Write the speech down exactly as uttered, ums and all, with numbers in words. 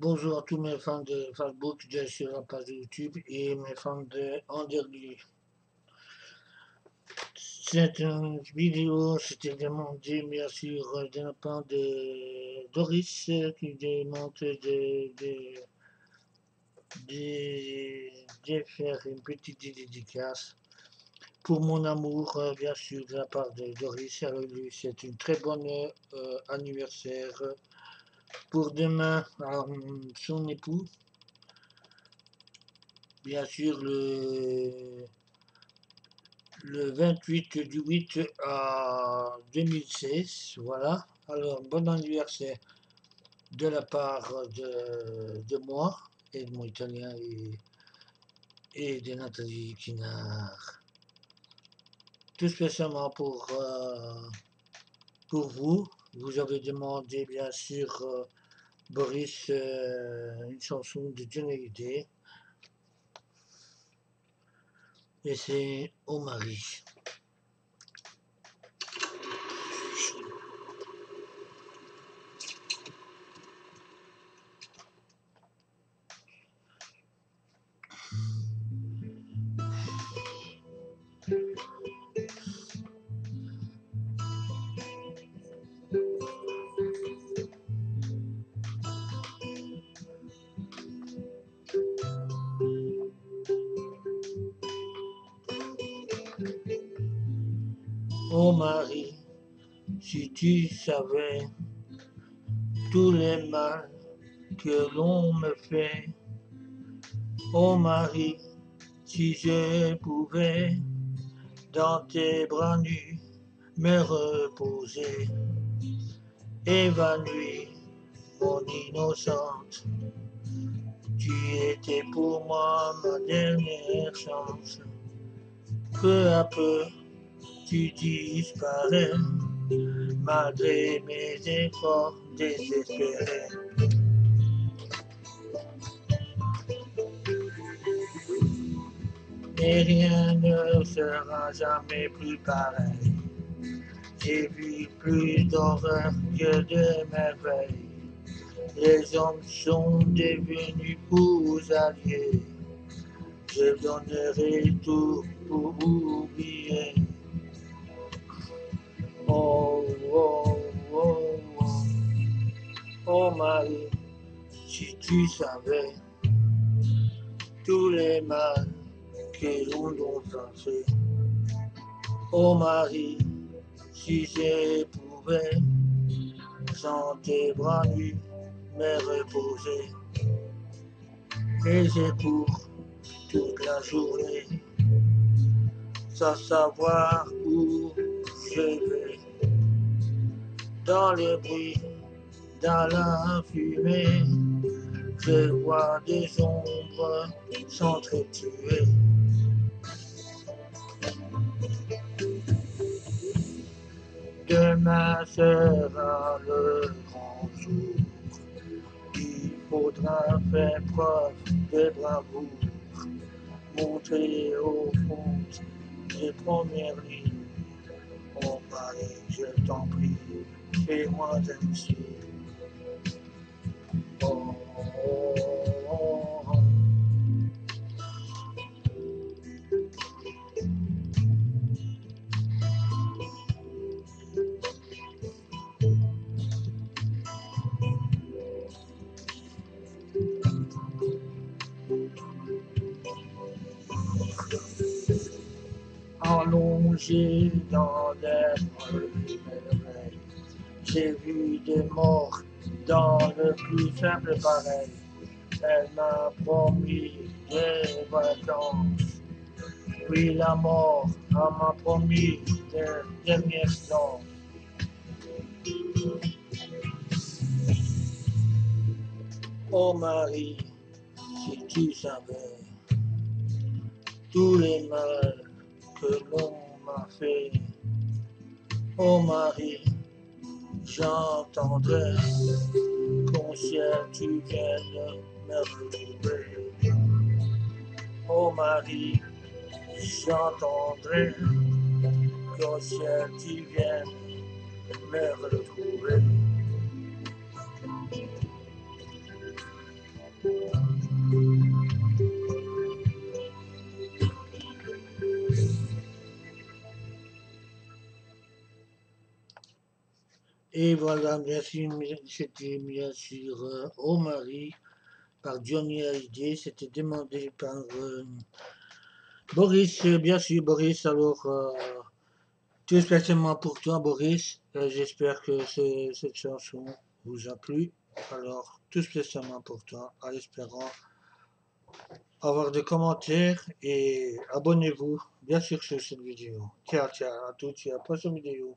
Bonjour à tous mes fans de Facebook, bien sûr la page YouTube et mes fans de Andergley. Cette vidéo, c'était demandé bien sûr de la part de Boris qui demande de, de, de, de faire une petite dédicace pour mon amour, bien sûr de la part de Boris. Alors lui, c'est une très bonne euh, anniversaire. Pour demain, son époux, bien sûr, le, le vingt-huit du huit à deux mille seize, voilà. Alors, bon anniversaire de la part de, de moi, et de mon italien, et, et de Nathalie Kinnard. Tout spécialement pour, euh, pour vous. Vous avez demandé, bien sûr, euh, Boris, euh, une chanson de Johnny Hallyday. Et c'est « Au mari ». Oh Marie, si tu savais tous les mal que l'on me fait. Oh Marie, si je pouvais dans tes bras nus me reposer, évanouie mon innocente, tu étais pour moi ma dernière chance. Peu à peu tu disparais, malgré mes efforts désespérés. Et rien ne sera jamais plus pareil. J'ai vu plus d'horreur que de merveilles. Les hommes sont devenus pour alliés. Je donnerai tout pour oublier. Oh, oh, oh, oh, oh Marie, si tu savais tous les mal que l'on t'a fait. Oh Marie, si je pouvais sans tes bras nus me reposer, et j'ai pour toute la journée sans savoir où je vais. Dans les bruits, dans la fumée, je vois des ombres s'entretuer. Demain sera le grand jour, il faudra faire preuve de bravoure, montrer au fond des premières lignes. Oh Marie, je t'en prie, fais-moi d'aimer. Oh, oh, oh, oh. Allongé dans des merveilles, j'ai vu des morts dans le plus simple pareil. Elle m'a promis des vacances, puis la mort m'a promis des dernières danses. Oh Marie, si tu savais tous les mal que l'on m'a fait. Oh Marie, j'entendrai qu'au ciel tu viennes me retrouver. Oh Marie, j'entendrai qu'au ciel tu viennes me retrouver. Et voilà, merci, c'était bien sûr euh, Au Mari par Johnny Hallyday, c'était demandé par euh, Boris, bien sûr Boris, alors euh, tout spécialement pour toi Boris, euh, j'espère que ce, cette chanson vous a plu, alors tout spécialement pour toi, en espérant avoir des commentaires et abonnez-vous bien sûr sur cette vidéo. Ciao, ciao à toutes et à la prochaine vidéo.